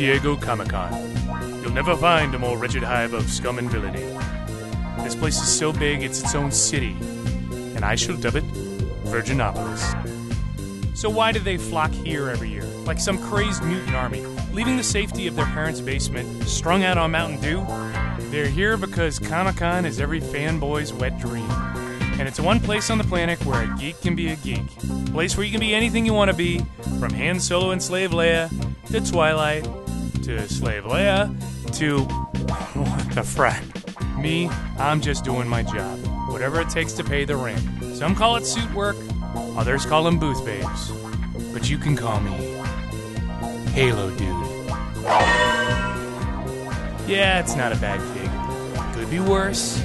Diego Comic-Con. You'll never find a more wretched hive of scum and villainy. This place is so big it's its own city, and I shall dub it Virginopolis. So why do they flock here every year, like some crazed mutant army, leaving the safety of their parents' basement, strung out on Mountain Dew? They're here because Comic-Con is every fanboy's wet dream. And it's one place on the planet where a geek can be a geek. A place where you can be anything you want to be, from Han Solo and Slave Leia, to Twilight, to Slave Leia, to... what the frack? Me, I'm just doing my job. Whatever it takes to pay the rent. Some call it suit work, others call them booth babes. But you can call me... Halo Dude. Yeah, it's not a bad gig. Could be worse.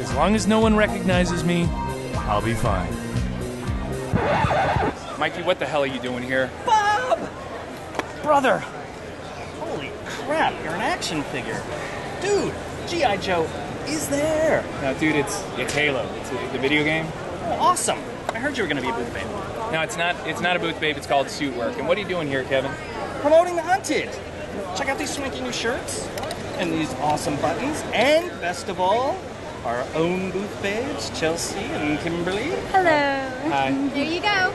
As long as no one recognizes me, I'll be fine. Mikey, what the hell are you doing here? Bob! Brother! Holy crap, you're an action figure. Dude, G.I. Joe is there! No, dude, it's Halo. It's the video game. Oh, awesome! I heard you were gonna be a booth babe. No, it's not a booth babe, it's called suit work. And what are you doing here, Kevin? Promoting The Hunted! Check out these swanky new shirts, and these awesome buttons, and best of all, our own booth babes, Chelsea and Kimberly. Hello. Hi. There you go.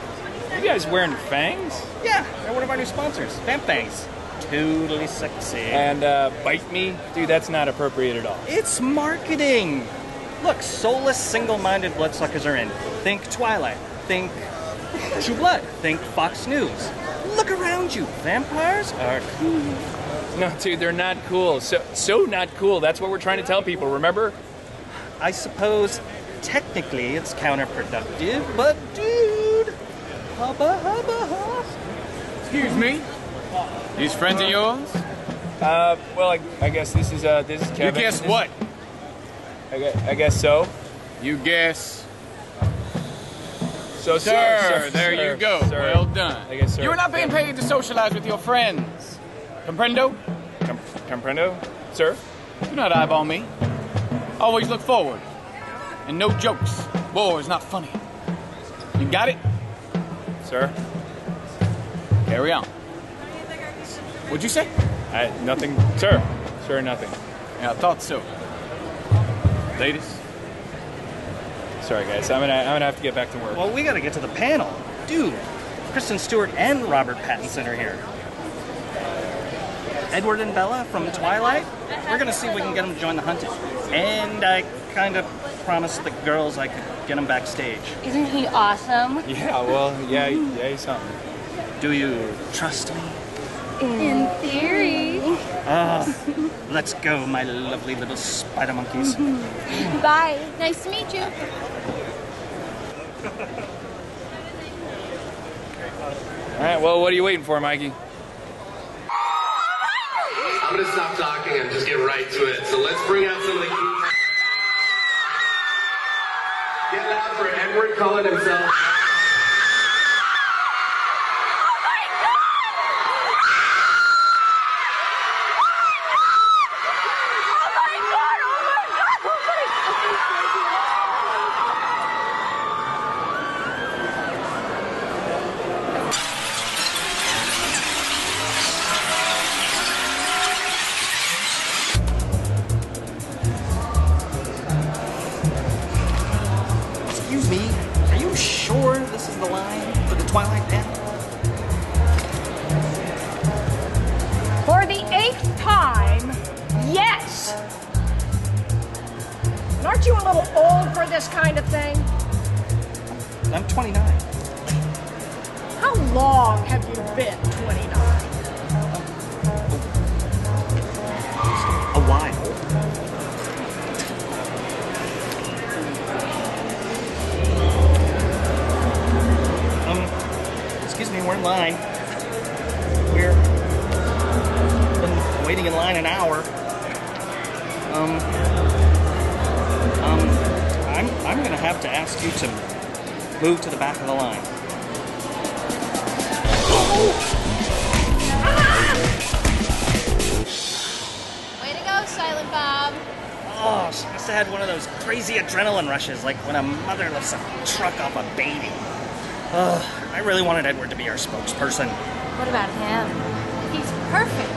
You guys wearing fangs? Yeah, they're one of our new sponsors, Vamp Fangs. Totally sexy. And bite me? Dude, that's not appropriate at all. It's marketing. Look, soulless, single-minded bloodsuckers are in. Think Twilight. Think True Blood. Think Fox News. Look around you. Vampires are cool. No, dude, they're not cool. So not cool. That's what we're trying to tell people, remember? I suppose, technically, it's counterproductive, but dude, hubba hubba hubba. Excuse me? These friends of yours? Well, I guess this is Kevin. You guess what? I guess so. You guess. So, sir, there you go. Sir. Well done. I guess, sir. You are not being paid to socialize with your friends. Comprendo? Comprendo? Sir? Do not eyeball me. Always look forward, and no jokes. War is not funny. You got it? Sir? Carry on. What'd you say? Nothing, sir. Sir, nothing. Yeah, I thought so. Ladies? Sorry, guys. I'm gonna have to get back to work. Well, we gotta get to the panel. Dude, Kristen Stewart and Robert Pattinson are here. Edward and Bella from Twilight. We're gonna see if we can get them to join The Hunted. And I kind of promised the girls I could get him backstage. Isn't he awesome? Yeah, well, yeah, he's something. Do you trust me? In theory. Let's go, my lovely little spider monkeys. Bye. Nice to meet you. All right, well, what are you waiting for, Mikey? I'm gonna stop talking and just get right to it. So let's bring out some of the key. Get loud for Edward Cullen himself. Oh my God! Oh my God! Oh my God! Oh my God! Oh my God! Twilight Band. For the 8th time, yes! And aren't you a little old for this kind of thing? I'm 29. How long have you been 29? A while. Excuse me, we're in line. We're been waiting in line an hour. I'm gonna have to ask you to move to the back of the line. Ah! Way to go, Silent Bob. Oh, she must have had one of those crazy adrenaline rushes, like when a mother lifts a truck off a baby. I really wanted Edward to be our spokesperson. What about him? He's Perfect.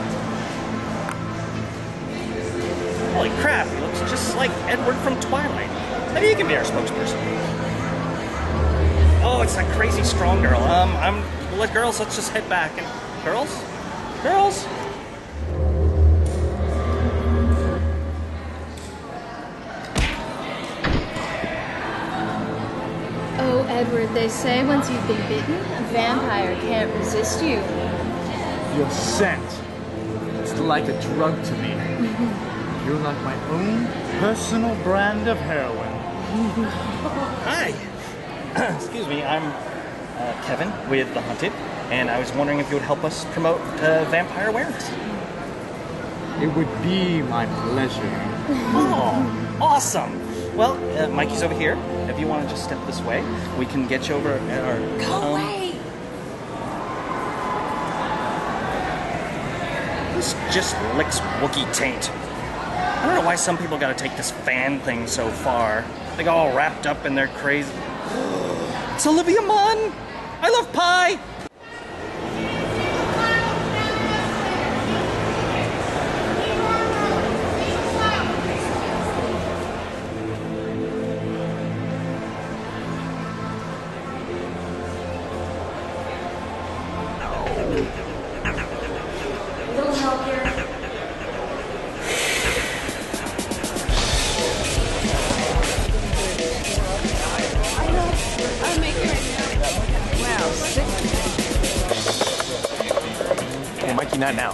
Holy crap, he looks just like Edward from Twilight. Maybe he can be our spokesperson. Oh, it's that crazy strong girl. Let's just head back and... Girls? Oh, Edward, they say once you've been bitten, a vampire can't resist you. Your scent. It's like a drug to me. You're like my own personal brand of heroin. Hi. Excuse me, I'm Kevin with The Hunted, and I was wondering if you would help us promote vampire awareness. It would be my pleasure. Oh, awesome. Well, Mikey's over here. If you want to just step this way, we can get you over at our... Go away! This just licks Wookiee taint. I don't know why some people gotta take this fan thing so far. They got all wrapped up in their crazy... It's Olivia Munn! I love pie! Not now.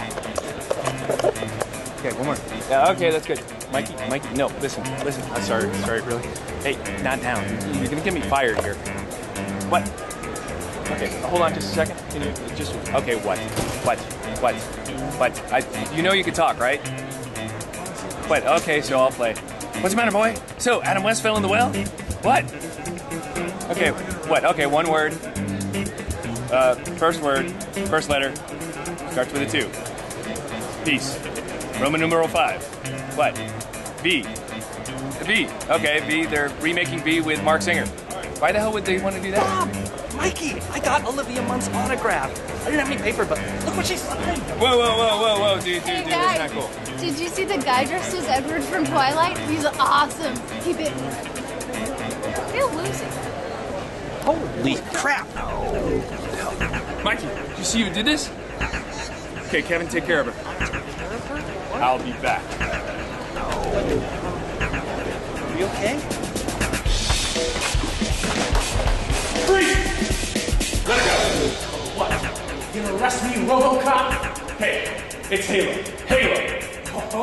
Okay, one more. Yeah, okay, that's good. Mikey, no, listen. I'm sorry, really. Hey, not now. You're gonna get me fired here. What? Okay, hold on just a second. Can you just... Okay, what? You know you can talk, right? What? Okay, so I'll play. What's the matter, boy? So, Adam West fell in the well? What? Okay, what? Okay, one word. First word, first letter. Starts with a 2. Peace. Roman numeral 5. What? V. V. Okay, V. They're remaking V with Mark Singer. Why the hell would they want to do that? Bob! Mikey! I got Olivia Munn's autograph. I didn't have any paper, but look what she signed. Whoa, dude, that's not cool. Did you see the guy dressed as Edward from Twilight? He's awesome. He bit me. He'll lose it. Holy crap! No. Mikey, did you see who did this? Okay, Kevin, take care of her. I'll be back. Are you okay? Freeze! Let her go! What? You gonna arrest me, RoboCop? Hey, it's Halo. Oh,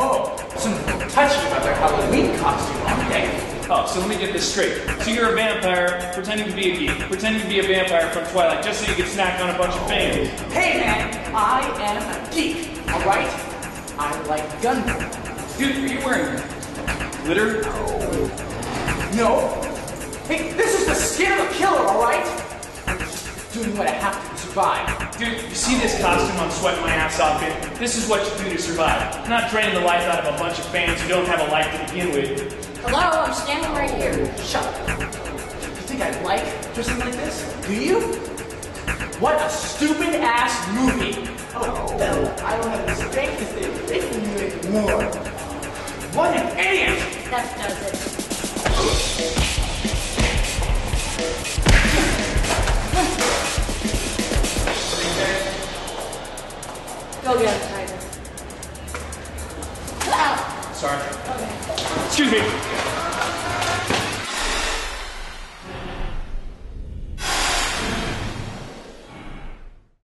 something touchy about their Halloween costume, aren't they? Oh, so let me get this straight. So you're a vampire, pretending to be a geek, pretending to be a vampire from Twilight, just so you can snack on a bunch of fans. Hey, man! I am a geek, all right? I like Gundam. Dude, are you wearing glitter? No. Hey, this is the skin of a killer, all right? I'm just doing what I have to survive. Dude, you see this costume I'm sweating my ass off in? This is what you do to survive. Not draining the life out of a bunch of fans who don't have a life to begin with. Hello, I'm standing right here. Shut up. You think I like dressing like this? Do you? What a stupid ass movie! Oh, no, I don't have the strength to say it anymore. What an idiot! That does it. Go get it, Tiger. Sorry. Okay. Excuse me.